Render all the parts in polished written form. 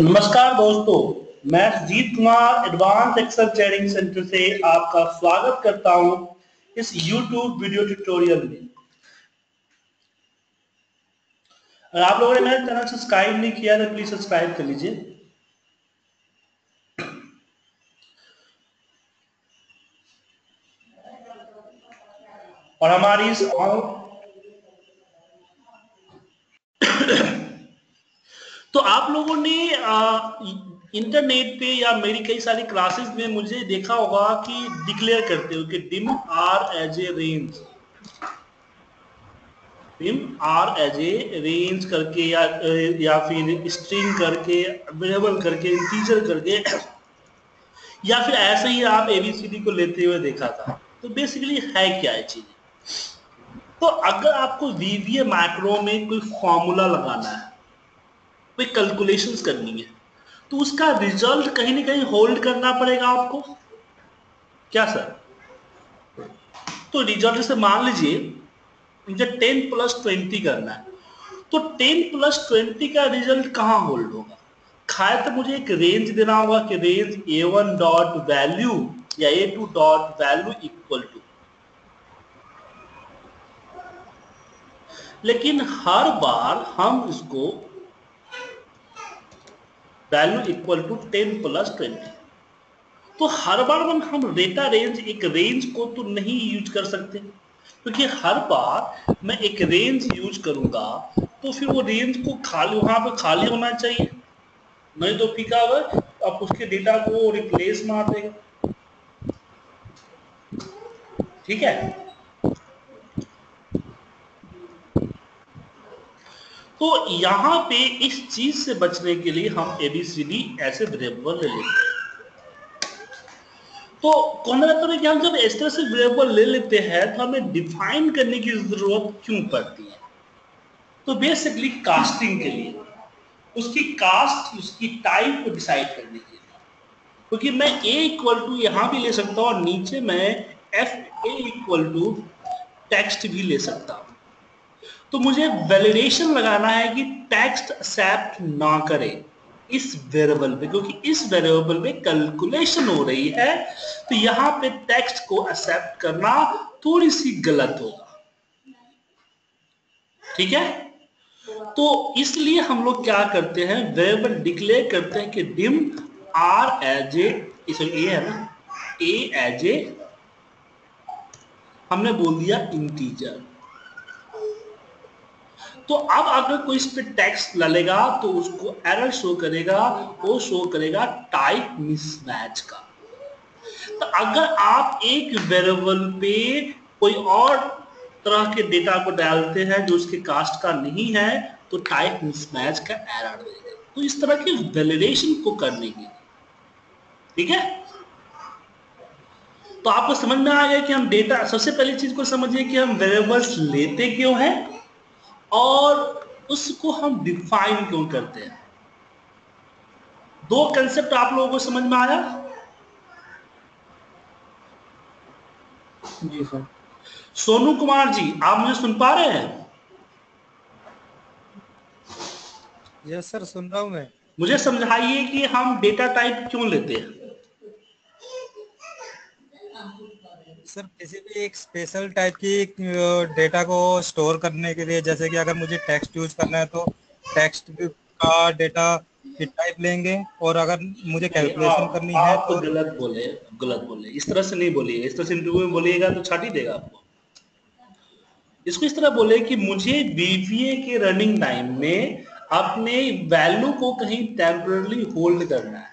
नमस्कार दोस्तों, मैं Sujeet Kumar advance Excel training centre से आपका स्वागत करता हूं इस YouTube वीडियो ट्यूटोरियल में। अगर आप लोगों ने मेरे चैनल सब्सक्राइब नहीं किया तो प्लीज सब्सक्राइब कर लीजिए। और हमारी इस तो आप लोगों ने इंटरनेट पे या मेरी कई सारी क्लासेस में मुझे देखा होगा कि डिक्लेयर करते हो कि dim R as a range, dim R as a range करके या फिर स्ट्रिंग करके, वेरिएबल करके, इंटीजर करके, या फिर ऐसे ही आप एबीसीडी को लेते हुए देखा था। तो बेसिकली है क्या ये चीज? तो अगर आपको वीबीए मैक्रो में कोई फॉर्मूला लगाना है, कोई कैलकुलेशंस करनी है, तो उसका रिजल्ट कहीं ना कहीं होल्ड करना पड़ेगा आपको। क्या सर? तो रिजल्ट जैसे मान लीजिए मुझे 10 + 20 करना है, तो 10 + 20 का रिजल्ट कहाँ होल्ड होगा? खाए तो मुझे एक रेंज देना होगा कि रेंज A1.value या A2.value इक्वल टू। लेकिन हर बार हम इसको वैल्यू इक्वल टू 10 + 20, तो हर बार हम डेटा रेंज, एक रेंज को तो नहीं यूज कर सकते, क्योंकि हर बार मैं एक रेंज यूज करूंगा तो फिर वो रेंज को खाली, वहां पर खाली होना चाहिए, नहीं तो फीका आप उसके डेटा को रिप्लेस मार देगा। ठीक है? तो यहाँ पे इस चीज से बचने के लिए हम एबीसीडी ऐसे वेरिएबल ले लेते हैं। तो कहना चाहता है कि हम जब इस तरह से वेरिएबल ले लेते हैं तो हमें डिफाइन करने की जरूरत क्यों पड़ती है? तो बेसिकली कास्टिंग के लिए, उसकी कास्ट, उसकी टाइप को डिसाइड करने के लिए, क्योंकि मैं ए इक्वल टू यहाँ भी ले सकता हूँ और नीचे मैं F A equal to text भी ले सकता हूँ। तो मुझे वैलिडेशन लगाना है कि टेक्स्ट एक्सेप्ट ना करे इस वेरिएबल पे, क्योंकि इस वेरिएबल पे कैलकुलेशन हो रही है, तो यहाँ पे टेक्स्ट को एक्सेप्ट करना थोड़ी सी गलत होगा। ठीक है? तो इसलिए हम लोग क्या करते हैं, वेरिएबल डिक्लेयर करते हैं कि dim R as a, sorry A है ना, ए एज ए हमने बोल दिया इंटीजर। तो अब अगर कोई इस पे टेक्स्ट डालेगा तो उसको एरर शो करेगा, वो शो करेगा टाइप मिसमैच का। तो अगर आप एक वेरिएबल पे कोई और तरह के डेटा को डालते हैं जो उसके कास्ट का नहीं है, तो टाइप मिसमैच का एरर देगा। तो इस तरह के वैलिडेशन को करने के लिए, ठीक है? तो आपको समझ में आ गया कि हम डेटा, सबसे पहली चीज को समझिए कि हम वेरिएबल्स लेते क्यों हैं और उसको हम डिफाइन क्यों करते हैं। दो कंसेप्ट आप लोगों को समझ में आया जी सर? सोनू कुमार जी, आप मुझे सुन पा रहे हैं? यस सर, सुन रहा हूं मैं। मुझे समझाइए कि हम डेटा टाइप क्यों लेते हैं? सर, किसी भी एक स्पेशल टाइप की डेटा को स्टोर करने के लिए, जैसे कि अगर मुझे टेक्स्ट यूज करना है तो टेक्स्ट का डेटा की टाइप लेंगे, और अगर मुझे कैलकुलेशन करनी है तो गलत बोले, इस तरह से नहीं बोलिए। इस तरह से इंटरव्यू में बोलिएगा तो छाटी देगा आपको। इसको इस तरह बोले कि मुझे बीबीए के रनिंग टाइम में अपने वैल्यू को कहीं टेम्परली होल्ड करना है,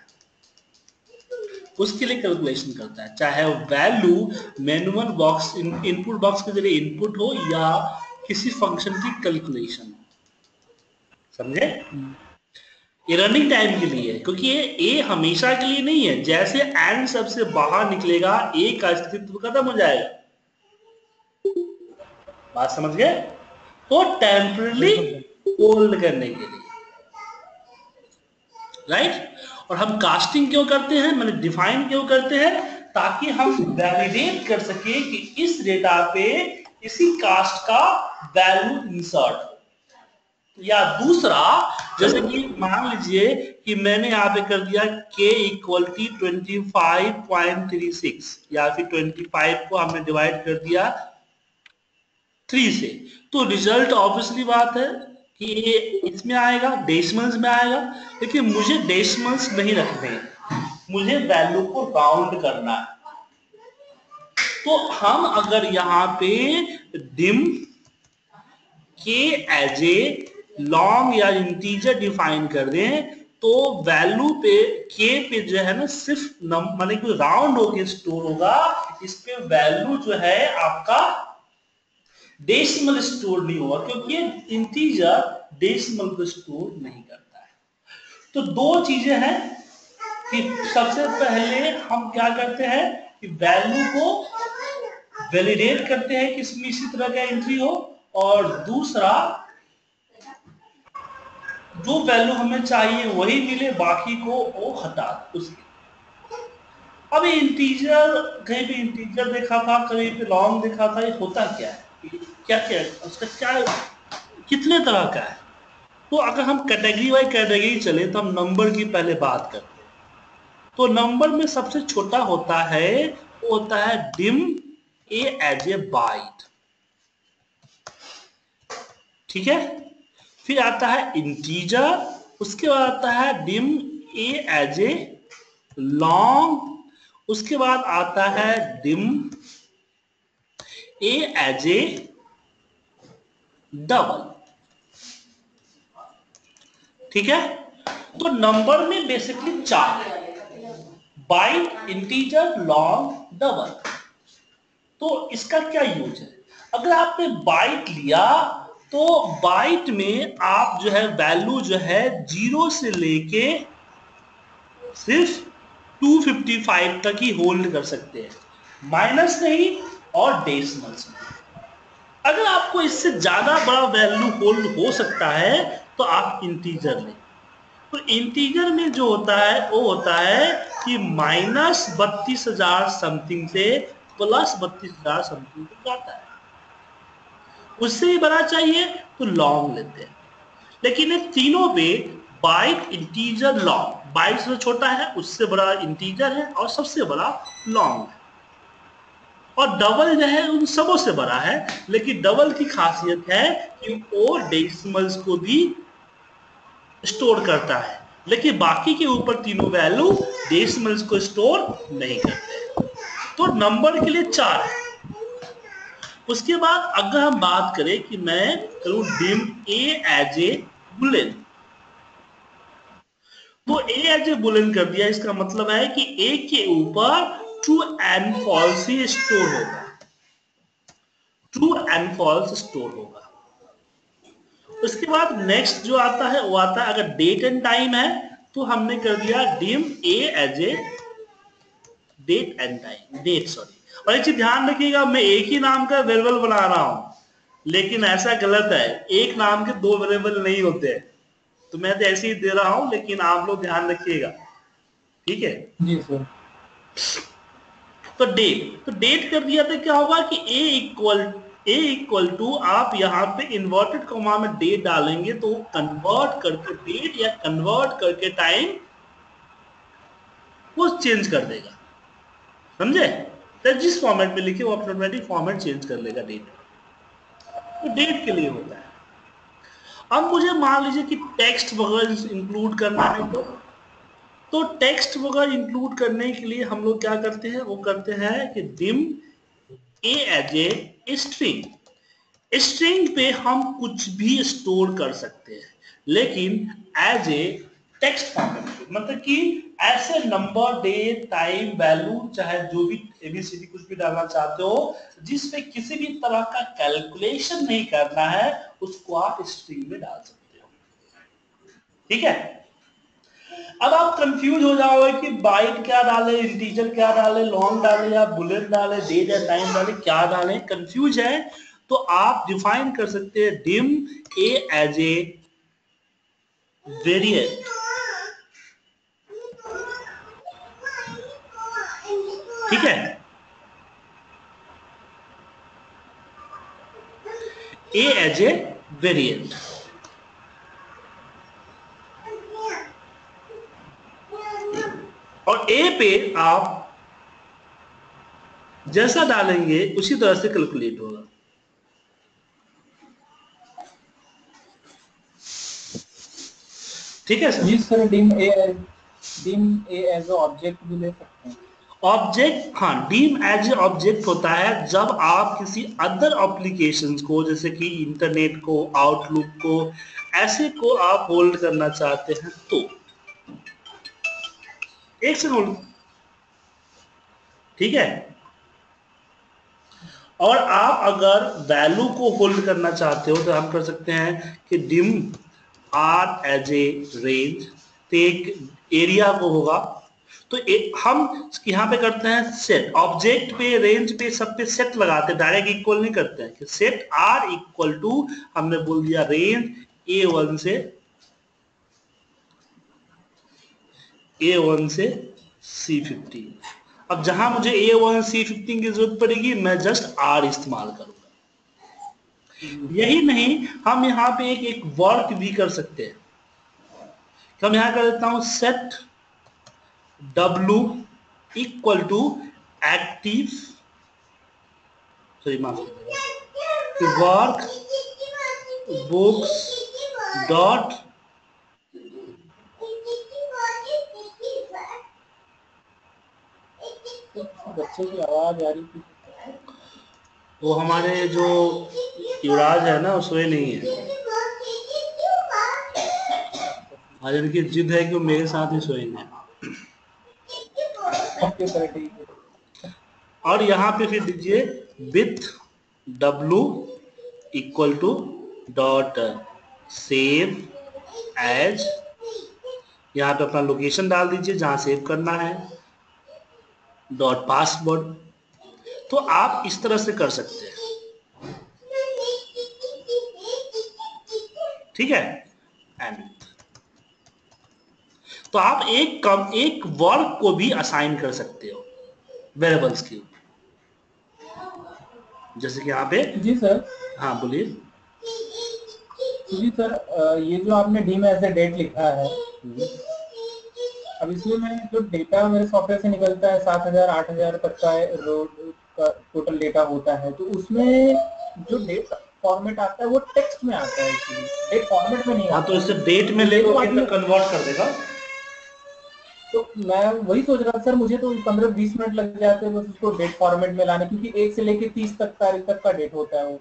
उसके लिए कैलकुलेशन करता है, चाहे value manual box, input box के जरिए इनपुट हो या किसी फंक्शन की कैलकुलेशन। समझे? ये रनिंग टाइम के लिए है, क्योंकि ये ए हमेशा के लिए नहीं है। जैसे एंड सबसे बाहर निकलेगा, ए का अस्तित्व खत्म हो जाएगा। बात समझ गए? तो टेम्परली होल्ड करने के लिए, राइट? और हम कास्टिंग क्यों करते हैं, मैंने डिफाइन क्यों करते हैं, ताकि हम वैलिडेट कर सके कि इस डेटा पे इसी कास्ट का वैल्यू इंसर्ट। या दूसरा, जैसे कि मान लीजिए कि मैंने यहाँ पे कर दिया k इक्वल टू 25.36 या फिर 25 को हमने डिवाइड कर दिया 3 से, तो रिजल्ट ऑब्वियसली बात है कि ये इसमें आएगा, डेसिमल्स में आएगा, लेकिन मुझे डेसिमल्स नहीं रखने, मुझे वैल्यू को राउंड करना है। तो हम अगर यहाँ पे dim K as a long या इंटीजर डिफाइन कर दें तो वैल्यू पे के पे जो है ना सिर्फ माने कि राउंड होके स्टोर होगा, इस पे वैल्यू जो है आपका डेसिमल स्टोर नहीं होगा क्योंकि इंटीजर डेसिमल को स्टोर नहीं करता है। तो दो चीजें हैं कि सबसे पहले हम क्या करते हैं कि वैल्यू को वैलिडेट करते हैं कि इसमें इसी तरह का एंट्री हो, और दूसरा जो वैल्यू हमें चाहिए वही मिले, बाकी को वो हटा उसके। अब इंटीजर कहीं भी इंटीजर देखा था, कहीं पे लॉन्ग देखा था, ये होता क्या है, क्या क्या उसका क्या कितने तरह का है। तो अगर हम कैटेगरी वाइज कैटेगरी चले तो हम नंबर की पहले बात करते हैं। तो नंबर में सबसे छोटा होता है वो होता है dim A as a byte, ठीक है। फिर आता है इंटीजर, उसके बाद आता है dim A as a long, उसके बाद आता है dim A as a double, ठीक है। तो नंबर में बेसिकली चार, बाइट, इंटीजर, लॉन्ग, डबल। तो इसका क्या यूज है, अगर आपने बाइट लिया तो बाइट में आप जो है वैल्यू जो है 0 से लेके सिर्फ 255 तक ही होल्ड कर सकते हैं, माइनस नहीं और डेसिमल्स नहीं। अगर आपको इससे ज्यादा बड़ा वैल्यू होल्ड हो सकता है तो आप इंटीजर लें। तो इंटीजर में जो होता है वो होता है कि माइनस 32,000 समथिंग से प्लस 32,000 समथिंग तक जाता है, उससे भी बड़ा चाहिए तो लॉन्ग लेते हैं। लेकिन ये तीनों पे बाइट, इंटीजर, लॉन्ग, बाइट से छोटा है, उससे बड़ा इंटीजर है और सबसे बड़ा लॉन्ग है, और डबल जो है उन सबों से बड़ा है। लेकिन डबल की खासियत है कि वो डेसिमल्स को भी स्टोर करता है, लेकिन बाकी के ऊपर तीनों वैल्यू डेसिमल्स को स्टोर नहीं करते। तो नंबर के लिए चार है। उसके बाद अगर हम बात करें कि मैं करूं dim A as a Boolean, तो ए एज ए बुलेन कर दिया, इसका मतलब है कि ए के ऊपर ट्रू एंड फॉल्स ही स्टोर होगा, ट्रू एंड फॉल्स स्टोर होगा। उसके बाद नेक्स्ट जो आता है वो आता है अगर डेट एंड टाइम है तो हमने कर दिया dim A as a date and time, date sorry. और एक चीज ध्यान रखिएगा, मैं एक ही नाम का वेरिएबल बना रहा हूं, लेकिन ऐसा गलत है, एक नाम के दो वेरिएबल नहीं होते हैं। तो मैं तो ऐसे ही दे रहा हूं, लेकिन आप लोग ध्यान रखिएगा, ठीक है जी सर। तो डेट कर दिया तो क्या होगा कि a इक्वल टू आप यहाँ पे इन्वर्टेड कोमा में डेट डालेंगे तो कन्वर्ट करके डेट या कन्वर्ट करके टाइम वो चेंज कर देगा, समझे। जिस फॉर्मेट में लिखे वो ऑटोमेटिक फॉर्मेट चेंज कर लेगा डेट। तो डेट के लिए होता है। अब मुझे मान लीजिए कि टेक्स्ट वगैरह इंक्लूड करना है, तो टेक्स्ट वगैरह इंक्लूड करने के लिए हम लोग क्या करते हैं, वो करते हैं कि dim A as a string. String पे हम कुछ भी स्टोर कर सकते हैं, लेकिन एज ए टेक्स्ट फॉर्मेट, मतलब कि ऐसे नंबर, डेट, टाइम, वैल्यू, चाहे जो भी एबीसीडी कुछ भी डालना चाहते हो जिसपे किसी भी तरह का कैलकुलेशन नहीं करना है, उसको आप स्ट्रिंग में डाल सकते हो, ठीक है। अब आप कंफ्यूज हो जाओगे कि बाइट क्या डाले, इंटीजर क्या डाले, लॉन्ग डाले या बुलेट डाले, डेट या टाइम डाले, क्या डाले, कंफ्यूज है। तो आप डिफाइन कर सकते हैं dim A as a variant, ठीक है। ए एज ए वेरिएंट, और ए पे आप जैसा डालेंगे उसी तरह से कैलकुलेट होगा। ठीक है सर। जी sir, dim a as object भी ले सकते हैं। ऑब्जेक्ट, हाँ, डीम एज ऑब्जेक्ट होता है जब आप किसी अदर एप्लीकेशंस को, जैसे कि इंटरनेट को, आउटलुक को, ऐसे को आप होल्ड करना चाहते हैं। तो एक से होल्ड, ठीक है। और आप अगर वैल्यू को होल्ड करना चाहते हो तो हम कर सकते हैं कि dim R as a range, take area को होगा। तो हम यहाँ पे करते हैं सेट, ऑब्जेक्ट पे, रेंज पे, सब पे सेट लगाते हैं, डायरेक्ट इक्वल नहीं करते हैं कि सेट आर इक्वल टू, हमने बोल दिया रेंज A1 से C50। अब जहां मुझे A1 C50 की जरूरत पड़ेगी मैं जस्ट R इस्तेमाल करूंगा। यही नहीं, हम यहाँ पे एक वर्क भी कर सकते हैं। तो मैं यहाँ कर देता हूं set W equal to active, sorry माफ कीजिएगा, वर्क बुक्स डॉट बच्चे की आवाज आ रही थी, वो हमारे जो युवराज है ना उसमें नहीं है, आज इनकी जिद है कि वो मेरे साथ ही सोएंगे। और यहाँ पे फिर दीजिए with W equal to dot save as, यहाँ पे अपना लोकेशन डाल दीजिए जहाँ सेव करना है, डॉट पासवर्ड। तो आप इस तरह से कर सकते हैं। ठीक है। एंड तो आप एक वर्क को भी असाइन कर सकते हो वेरिएबल्स के ऊपर, जैसे कि यहाँ पे। जी सर। हाँ बोलिए। जी सर, ये जो आपने डी में ऐसे डेट लिखा है, अब इसमें मैं जो डेटा मेरे सॉफ्टवेयर से निकलता है 7,000 8,000 तक का रोड का टोटल डेटा होता है, तो उसमें जो डेट फॉर्मेट आता है वो टेक्स्ट में आता है, डेट फॉर्मेट में नहीं आता। हाँ, तो इसे डेट में ले कन्वर्ट कर देगा। तो मैं वही सोच रहा था सर, मुझे तो 15-20 मिनट लग जाते हैं बस उसको डेट फॉर्मेट में लाने, क्योंकि 1 से लेकर 30 तारीख तक का डेट होता है वो।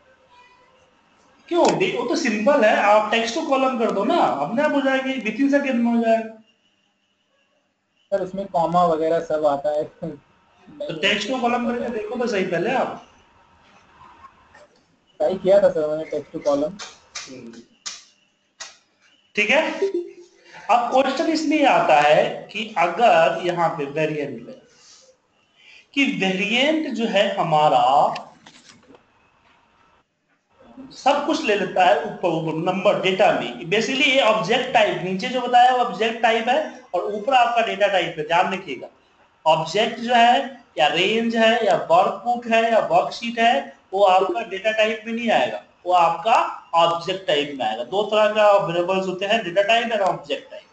क्यों? वो तो सिंपल है, आप टेक्स्ट को कॉलम कर दो ना, अपने आप हो जाएगी, विद इन सेकंड में हो जाएगा। सर उसमें कॉमा वगैरह सब आता है, तो टेक्स्ट को कॉलम करके देखो तो सही। पहले आप ट्राई किया था सर मैंने टेक्स्ट को कॉलम। ठीक है। अब क्वेश्चन इसलिए आता है कि अगर यहाँ पे वेरिएंट है कि वेरिएंट जो है हमारा सब कुछ ले लेता है ऊपर नंबर डेटा में। बेसिकली ये ऑब्जेक्ट टाइप, नीचे जो बताया वो ऑब्जेक्ट टाइप है और ऊपर आपका डेटा टाइप है। ध्यान रखिएगा, ऑब्जेक्ट जो है या रेंज है या वर्कबुक है या वर्कशीट है, वो आपका डेटा टाइप में नहीं आएगा, वो आपका ऑब्जेक्ट टाइप में आएगा। दो तरह का वेरिएबल्स होते हैं, डेटा टाइप और ऑब्जेक्ट टाइप,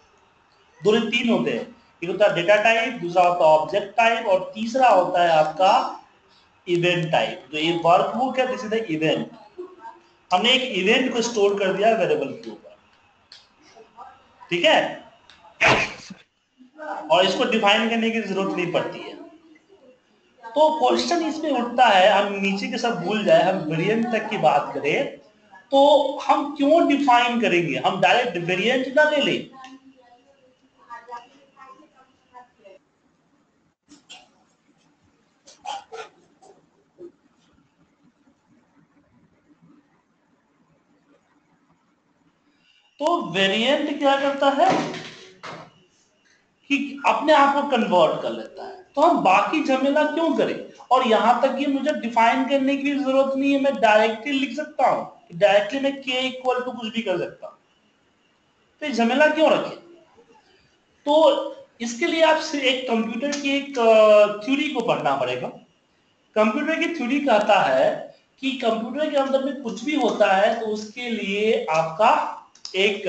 दोनों तीन होते हैं। एक होता है डेटा टाइप, दूसरा होता है ऑब्जेक्ट टाइप, और तीसरा होता है आपका इवेंट टाइप। तो ये वर्कबुक है, दिस इज द इवेंट। हमने एक इवेंट को स्टोर कर दिया वेरिएबल के ऊपर। ठीक है, और इसको डिफाइन करने की जरूरत नहीं पड़ती है। तो क्वेश्चन इसमें उठता है, हम नीचे के सब भूल जाए, हम वेरिएंट तक की बात करें तो हम क्यों डिफाइन करेंगे, हम डायरेक्ट वेरिएंट ना ले लें। तो वेरिएंट क्या करता है कि अपने आप को कन्वर्ट कर लेता है, तो हम बाकी झमेला क्यों करें। और यहां तक कि मुझे डिफाइन करने की जरूरत नहीं है, मैं डायरेक्टली लिख सकता हूं, डायरेक्टली मैं k इक्वल टू कुछ भी कर सकता हूं, तो झमेला क्यों रखें। तो इसके लिए आप सिर्फ एक कंप्यूटर की एक थ्योरी को पढ़ना पड़ेगा। कंप्यूटर की थ्योरी कहता है कि कंप्यूटर के अंदर में कुछ भी होता है तो उसके लिए आपका एक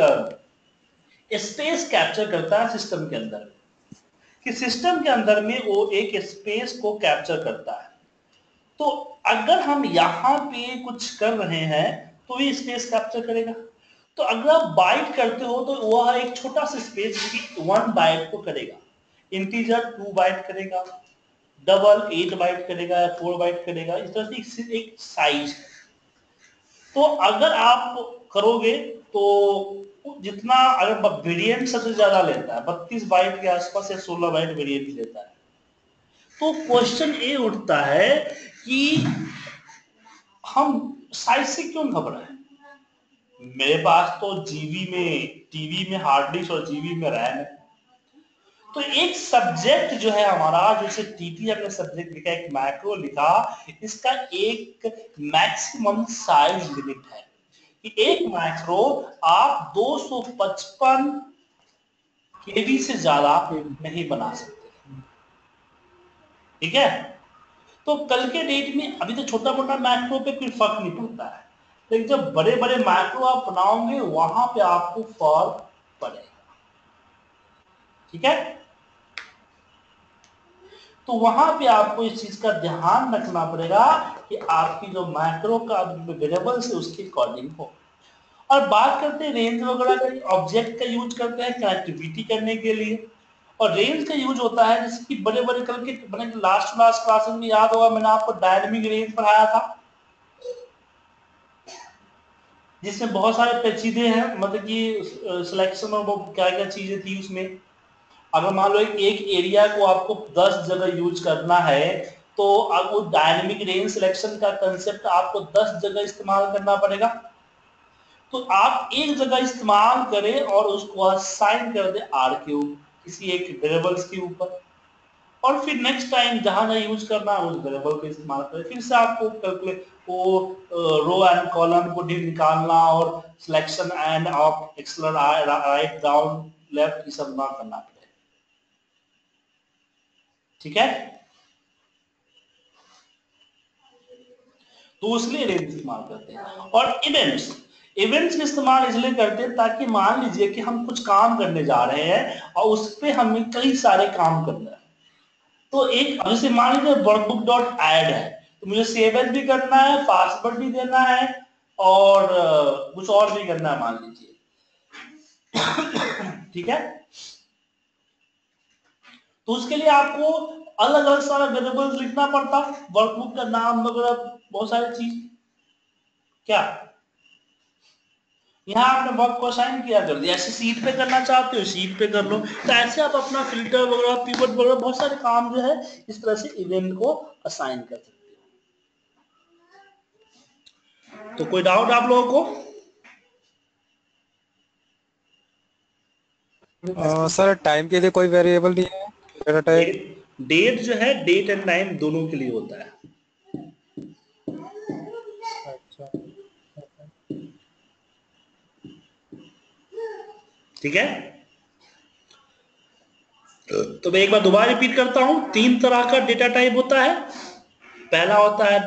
स्पेस कैप्चर करता है सिस्टम के अंदर। कि सिस्टम के अंदर में वो एक स्पेस को कैप्चर करता है। तो अगर हम यहाँ पे कुछ कर रहे हैं तो ये स्पेस कैप्चर करेगा। तो अगर आप बाइट करते हो तो वह एक छोटा सा स्पेस 1 बाइट को करेगा, इंटीजर 2 बाइट करेगा, डबल 8 बाइट करेगा, 4 बाइट करेगा, इस तरह से एक साइज। तो अगर आप करोगे तो जितना अगर वेरिएंट सबसे ज्यादा लेता है 32 बाइट के आसपास या 16 बाइट वेरिएंट लेता है। तो क्वेश्चन ये उठता है कि हम साइज से क्यों घबराएं? मेरे पास तो जीबी में, टीवी में हार्ड डिस्क और जीबी में रैम है। तो एक सब्जेक्ट जो है हमारा, जैसे टीटी हमने सब्जेक्ट लिखा, एक मैक्रो लिखा, इसका एक मैक्सिमम साइज लिमिट है कि एक मैक्रो आप 255 केबी से ज्यादा आप नहीं बना सकते, ठीक है। तो कल के डेट में अभी तो छोटा मोटा मैक्रो पे कोई फर्क नहीं पड़ता है, लेकिन जब बड़े बड़े मैक्रो आप बनाओगे वहां पे आपको फर्क पड़ेगा, ठीक है। तो वहां पे आपको इस चीज का ध्यान रखना पड़ेगा कि आपकी जो मैक्रो का वेरिएबल्स है उसके अकॉर्डिंग हो। और बात करते हैं रेंज वगैरह का, ऑब्जेक्ट का यूज करते हैं कनेक्टिविटी करने के लिए, और रेंज का यूज होता है जैसे कि बड़े बड़े कल के मैंने लास्ट क्लास में याद होगा मैंने आपको डायनेमिक रेंज पढ़ाया था, जिसमें बहुत सारे पेचीदे हैं, मतलब कि सिलेक्शन में वो क्या क्या चीजें थी उसमें। अगर मान लो एक एरिया को आपको 10 जगह यूज करना है तो आपको डायनेमिक रेंज सिलेक्शन का कंसेप्ट आपको 10 जगह इस्तेमाल करना पड़ेगा। तो आप एक जगह इस्तेमाल करें और उसको असाइन कर दे आर के ऊपर, किसी एक वेरिएबल्स के ऊपर, और फिर नेक्स्ट टाइम जहां जहाँ यूज करना है उस वेरिएबल को इस्तेमाल करें। फिर से आपको कैलकुलेट वो रो एंड कॉलम को निकालना और सिलेक्शन एंड ऑफ एक्सेलर राइट डाउन लेफ्ट ये सब ना करना पड़े, ठीक है। तो इसलिए रेंज इस्तेमाल करते हैं। और इवेंट्स, इवेंट्स का इस्तेमाल इसलिए करते हैं ताकि मान लीजिए कि हम कुछ काम करने जा रहे हैं और उस पर हमें कई सारे काम करना है। तो एक जैसे मान लीजिए वर्कबुक डॉट ऐड है, तो मुझे सेव एज भी करना है, पासवर्ड भी देना है और कुछ और भी करना है मान लीजिए, ठीक है। तो उसके लिए आपको अलग अलग सारा वेरिएबल्स लिखना पड़ता, वर्कबुक का नाम वगैरह बहुत सारी चीज। क्या यहाँ आपने वर्क को असाइन किया कर दिया, ऐसे सीट पे करना चाहते हो सीट पे कर लो। तो ऐसे आप अपना फिल्टर वगैरह पिवट वगैरह बहुत सारे काम जो है इस तरह से इवेंट को असाइन कर सकते। तो कोई डाउट आप लोगों को? सर टाइम के लिए कोई वेरिएबल नहीं है, डेट जो है डेट एंड टाइम दोनों के लिए होता है। अच्छा, ठीक है। तो मैं एक बार दोबारा रिपीट करता हूं, 3 तरह का डेटा टाइप होता है। पहला होता है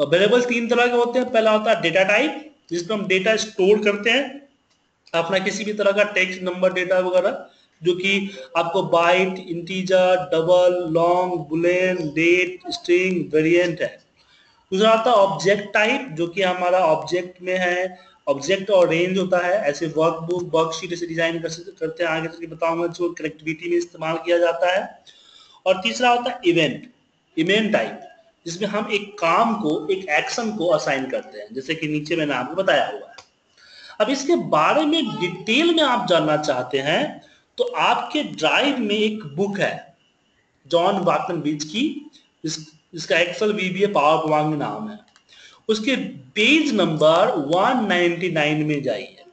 वेरिएबल, 3 तरह के होते हैं। पहला होता है डेटा टाइप, जिसमें हम डेटा स्टोर करते हैं अपना किसी भी तरह का टेक्स्ट नंबर डेटा वगैरह, जो कि आपको byte, integer, double, long, boolean, date, string, variant है। दूसरा आता है ऑब्जेक्ट टाइप, जो कि हमारा ऑब्जेक्ट में है, ऑब्जेक्ट और रेंज होता है। ऐसे वर्कबुक, वर्कशीट ऐसे डिजाइन करते हैं, आगे चलकर बताऊंगा, जो कनेक्टिविटी में इस्तेमाल किया जाता है। और तीसरा होता है इवेंट, इवेंट टाइप, जिसमें हम एक काम को, एक एक्शन को असाइन करते हैं, जैसे कि नीचे मैंने आपको बताया हुआ है। अब इसके बारे में डिटेल में आप जानना चाहते हैं तो आपके ड्राइव में एक बुक है जॉन वाटन बीच की, इसका एक्सेल वीबीए पावर पॉइंट नाम है। उसके पेज नंबर 199 में जाइए।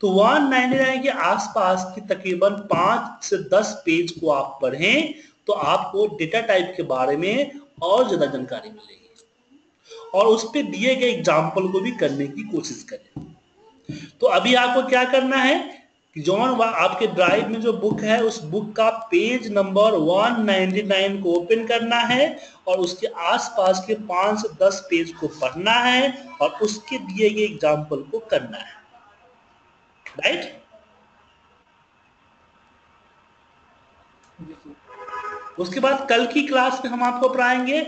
तो 199 के आसपास की तकरीबन 5 से 10 पेज को आप पढ़ें तो आपको डेटा टाइप के बारे में और ज्यादा जानकारी मिलेगी, और उस पे दिए गए एग्जाम्पल को भी करने की कोशिश करें। तो अभी आपको क्या करना है कि जॉन आपके ड्राइव में जो बुक है उस बुक का पेज नंबर 199 को ओपन करना है और उसके आसपास के 5 से 10 पेज को पढ़ना है और उसके दिए गए एग्जाम्पल को करना है, राइट। उसके बाद कल की क्लास में हम आपको पढ़ाएंगे